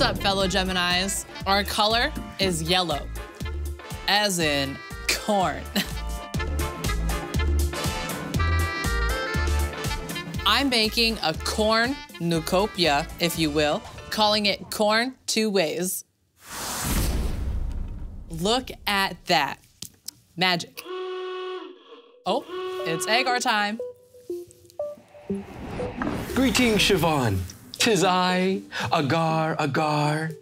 What's up, fellow Geminis? Our color is yellow, as in corn. I'm making a corn newcopia, if you will, calling it corn two ways. Look at that. Magic. Oh, it's Agar time. Greetings, Siobhan. Tis I, Agar Agar,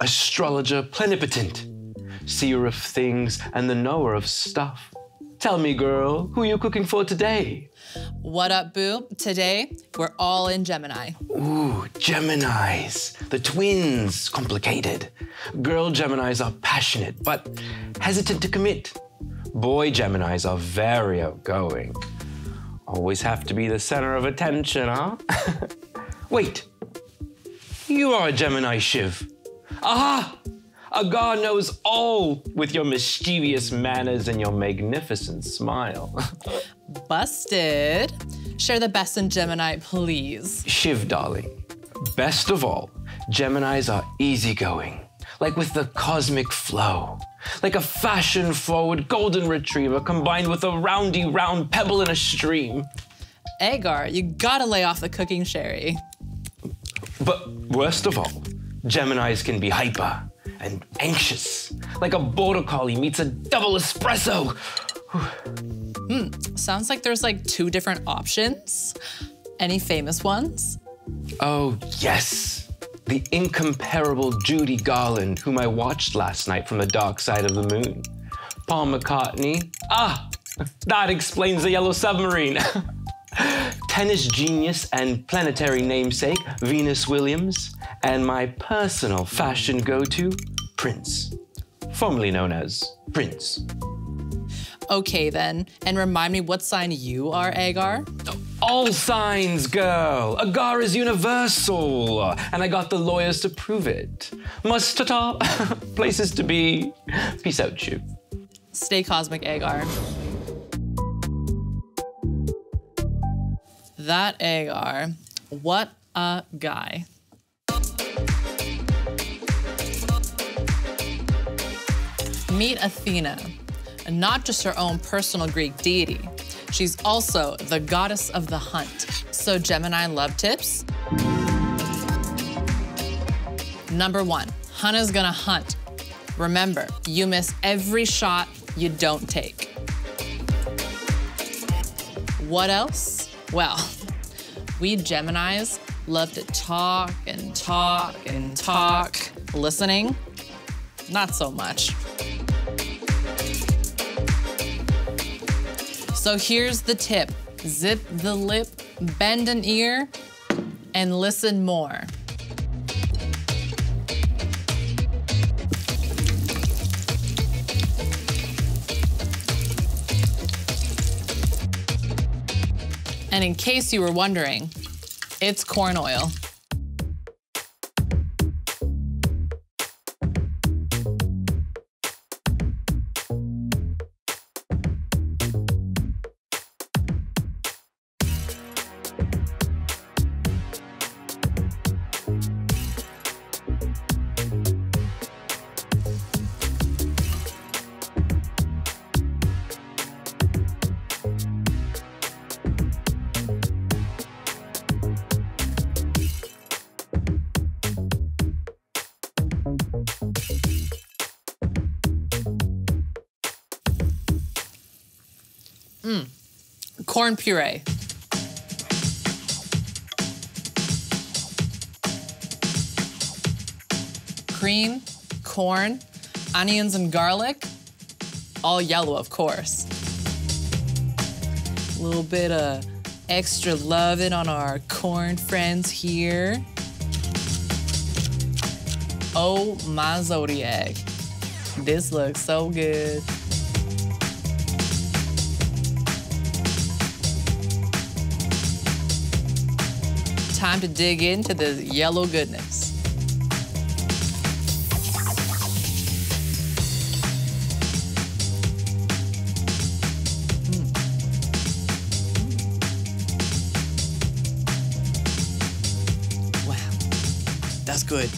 astrologer plenipotent, seer of things and the knower of stuff. Tell me, girl, who are you cooking for today? What up, boo? Today, we're all in Gemini. Ooh, Geminis, the twins, complicated. Girl Geminis are passionate, but hesitant to commit. Boy Geminis are very outgoing. Always have to be the center of attention, huh? Wait, you are a Gemini, Shiv. Aha! Agar knows all with your mischievous manners and your magnificent smile. Busted. Share the best in Gemini, please. Shiv, darling. Best of all, Geminis are easygoing, like with the cosmic flow, like a fashion-forward golden retriever combined with a roundy round pebble in a stream. Agar, you gotta lay off the cooking, Sherry. But worst of all, Geminis can be hyper and anxious, like a border collie meets a double espresso. Sounds like there's like two different options. Any famous ones? Oh, yes. The incomparable Judy Garland, whom I watched last night from the dark side of the moon. Paul McCartney. Ah, that explains the yellow submarine. Tennis genius and planetary namesake, Venus Williams, and my personal fashion go-to, Prince, formerly known as Prince. Okay then, and remind me what sign you are, Agar? All signs, girl. Agar is universal, and I got the lawyers to prove it. Must-ta-ta, places to be. Peace out, Shiv. Stay cosmic, Agar. That Agar, what a guy. Meet Athena, not just her own personal Greek deity. She's also the goddess of the hunt. So Gemini love tips. Number 1, Hannah's gonna hunt. Remember, you miss every shot you don't take. What else? Well, we Geminis love to talk and talk and talk. Listening, not so much. So here's the tip. Zip the lip, bend an ear, and listen more. And in case you were wondering, it's corn oil. Corn puree. Cream, corn, onions and garlic, all yellow, of course. A little bit of extra loving on our corn friends here. Oh, my zodiac. This looks so good. Time to dig into the yellow goodness. Wow, that's good.